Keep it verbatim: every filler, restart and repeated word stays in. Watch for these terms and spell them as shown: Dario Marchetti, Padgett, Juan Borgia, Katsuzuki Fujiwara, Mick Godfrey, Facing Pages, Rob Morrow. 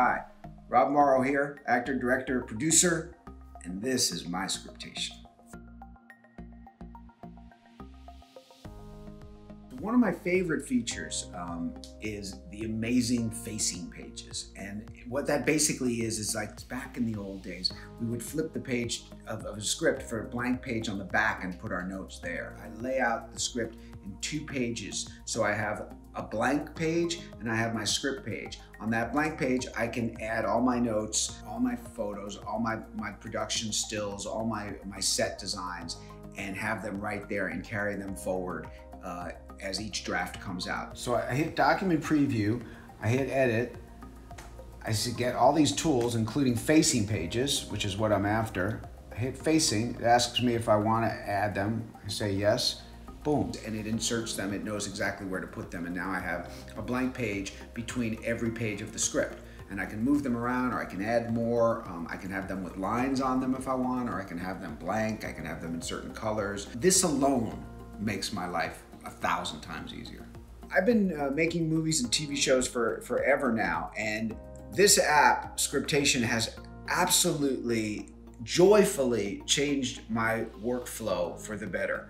Hi, Rob Morrow here, actor, director, producer, and this is my scriptation. One of my favorite features um, is the amazing facing pages. And what that basically is, is like back in the old days, we would flip the page of, of a script for a blank page on the back and put our notes there. I lay out the script in two pages. So I have a blank page and I have my script page. On that blank page, I can add all my notes, all my photos, all my, my production stills, all my, my set designs, and have them right there and carry them forward Uh, as each draft comes out. So I hit document preview, I hit edit, I get all these tools including facing pages, which is what I'm after. I hit facing, it asks me if I want to add them, I say yes, boom. And it inserts them, it knows exactly where to put them, and now I have a blank page between every page of the script. And I can move them around, or I can add more, um, I can have them with lines on them if I want, or I can have them blank, I can have them in certain colors. This alone makes my life a thousand times easier. I've been uh, making movies and T V shows for forever now, and this app, Scriptation, has absolutely, joyfully changed my workflow for the better.